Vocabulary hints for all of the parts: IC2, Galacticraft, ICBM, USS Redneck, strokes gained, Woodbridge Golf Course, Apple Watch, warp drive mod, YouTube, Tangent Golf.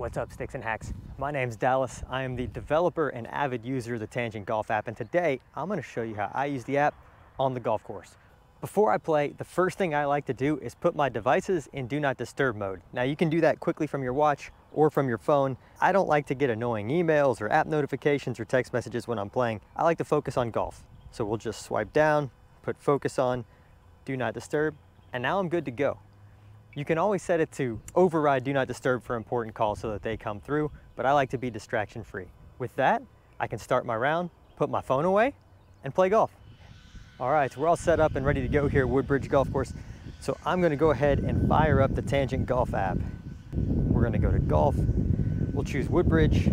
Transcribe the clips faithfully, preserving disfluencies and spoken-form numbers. What's up, Sticks and Hacks? My name's Dallas. I am the developer and avid user of the Tangent Golf app, and today I'm going to show you how I use the app on the golf course. Before I play, the first thing I like to do is put my devices in do not disturb mode. Now you can do that quickly from your watch or from your phone. I don't like to get annoying emails or app notifications or text messages when I'm playing. I like to focus on golf. So we'll just swipe down, put focus on, do not disturb, and now I'm good to go. You can always set it to override do not disturb for important calls so that they come through, but I like to be distraction free. With that, I can start my round, put my phone away, and play golf. All right, so we're all set up and ready to go here at Woodbridge Golf Course. So I'm gonna go ahead and fire up the Tangent Golf app. We're gonna go to golf. We'll choose Woodbridge,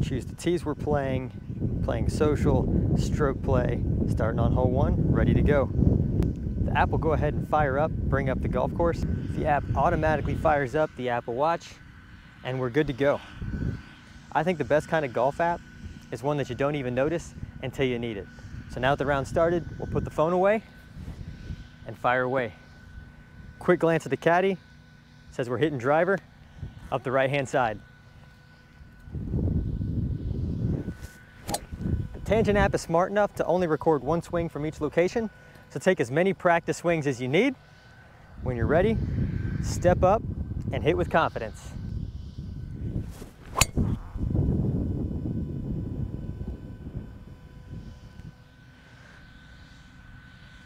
choose the tees we're playing, playing social, stroke play, starting on hole one, ready to go. The app will go ahead and fire up, bring up the golf course. The app automatically fires up the Apple Watch and we're good to go. I think the best kind of golf app is one that you don't even notice until you need it. So now that the round started, we'll put the phone away and fire away. Quick glance at the caddy, says we're hitting driver up the right-hand side. The Tangent app is smart enough to only record one swing from each location. So take as many practice swings as you need. When you're ready, step up and hit with confidence.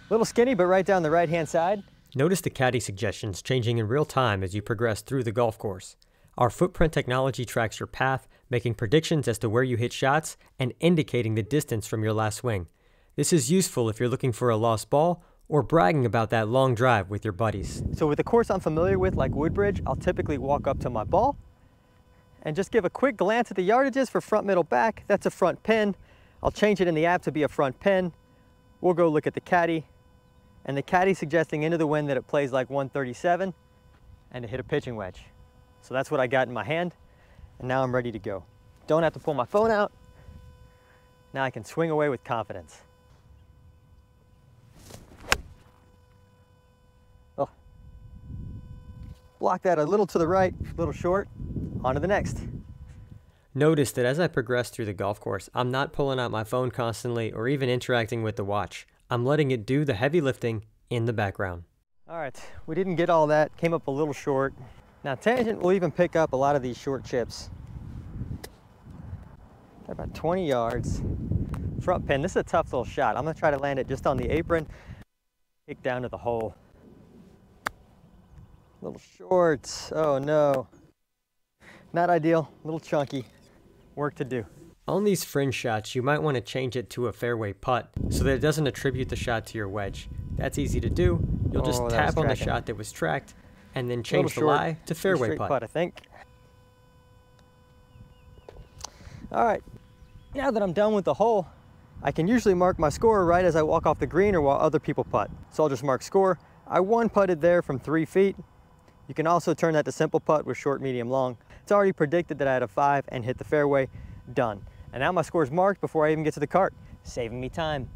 Little skinny, but right down the right-hand side. Notice the caddy suggestions changing in real time as you progress through the golf course. Our footprint technology tracks your path, making predictions as to where you hit shots and indicating the distance from your last swing. This is useful if you're looking for a lost ball or bragging about that long drive with your buddies. So with a course I'm familiar with like Woodbridge, I'll typically walk up to my ball and just give a quick glance at the yardages for front, middle, back. That's a front pin. I'll change it in the app to be a front pin. We'll go look at the caddy, and the caddy suggesting into the wind that it plays like one thirty-seven and to hit a pitching wedge. So that's what I got in my hand, and now I'm ready to go. Don't have to pull my phone out. Now I can swing away with confidence. Block that a little to the right, a little short, on to the next. Notice that as I progress through the golf course, I'm not pulling out my phone constantly or even interacting with the watch. I'm letting it do the heavy lifting in the background. All right, we didn't get all that, came up a little short. Now Tangent will even pick up a lot of these short chips. They're about twenty yards. Front pin, this is a tough little shot. I'm gonna try to land it just on the apron, kick down to the hole. Little short, oh no. Not ideal, a little chunky, work to do. On these fringe shots, you might want to change it to a fairway putt so that it doesn't attribute the shot to your wedge. That's easy to do. You'll just oh, tap on the shot that was tracked and then change the lie to fairway putt. putt. I think. All right, now that I'm done with the hole, I can usually mark my score right as I walk off the green or while other people putt. So I'll just mark score. I one putted there from three feet. You can also turn that to simple putt with short, medium, long. It's already predicted that I had a five and hit the fairway, done. And now my score's marked before I even get to the cart, saving me time.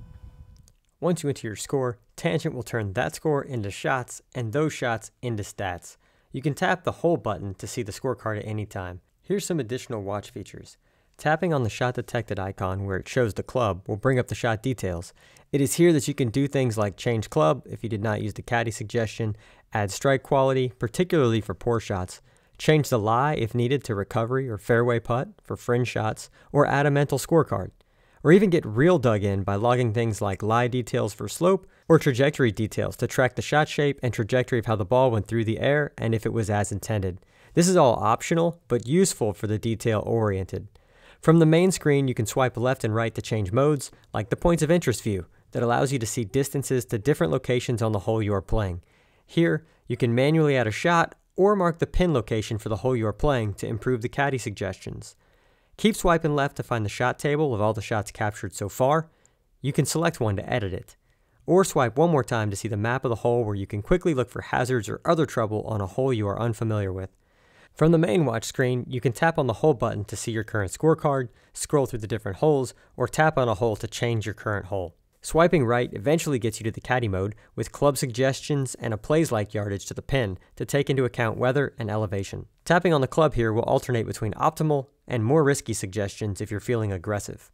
Once you enter your score, Tangent will turn that score into shots and those shots into stats. You can tap the whole button to see the scorecard at any time. Here's some additional watch features. Tapping on the shot detected icon where it shows the club will bring up the shot details. It is here that you can do things like change club if you did not use the caddy suggestion, add strike quality, particularly for poor shots, change the lie if needed to recovery or fairway putt for fringe shots, or add a mental scorecard. Or even get real dug in by logging things like lie details for slope or trajectory details to track the shot shape and trajectory of how the ball went through the air and if it was as intended. This is all optional, but useful for the detail oriented. From the main screen, you can swipe left and right to change modes, like the points of interest view, that allows you to see distances to different locations on the hole you are playing. Here, you can manually add a shot or mark the pin location for the hole you are playing to improve the caddy suggestions. Keep swiping left to find the shot table of all the shots captured so far. You can select one to edit it. Or swipe one more time to see the map of the hole where you can quickly look for hazards or other trouble on a hole you are unfamiliar with. From the main watch screen, you can tap on the hole button to see your current scorecard, scroll through the different holes, or tap on a hole to change your current hole. Swiping right eventually gets you to the caddy mode with club suggestions and a plays-like yardage to the pin to take into account weather and elevation. Tapping on the club here will alternate between optimal and more risky suggestions if you're feeling aggressive.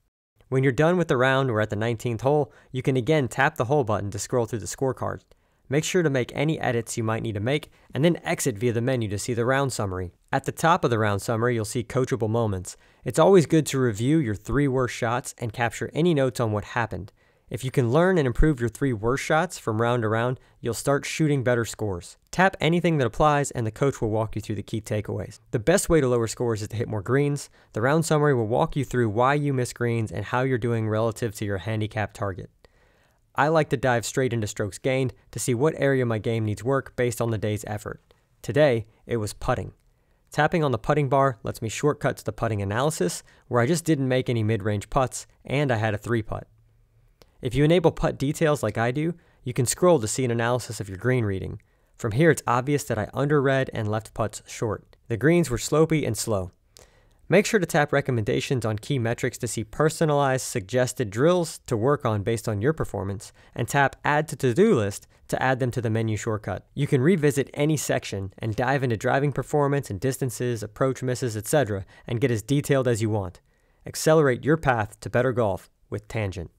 When you're done with the round or at the nineteenth hole, you can again tap the hole button to scroll through the scorecard. Make sure to make any edits you might need to make and then exit via the menu to see the round summary. At the top of the round summary, you'll see coachable moments. It's always good to review your three worst shots and capture any notes on what happened. If you can learn and improve your three worst shots from round to round, you'll start shooting better scores. Tap anything that applies and the coach will walk you through the key takeaways. The best way to lower scores is to hit more greens. The round summary will walk you through why you miss greens and how you're doing relative to your handicap target. I like to dive straight into strokes gained to see what area my game needs work based on the day's effort. Today, it was putting. Tapping on the putting bar lets me shortcut to the putting analysis where I just didn't make any mid-range putts and I had a three putt. If you enable putt details like I do, you can scroll to see an analysis of your green reading. From here, it's obvious that I underread and left putts short. The greens were slopey and slow. Make sure to tap recommendations on key metrics to see personalized suggested drills to work on based on your performance, and tap add to to-do list to add them to the menu shortcut. You can revisit any section and dive into driving performance and distances, approach misses, et cetera, and get as detailed as you want. Accelerate your path to better golf with Tangent.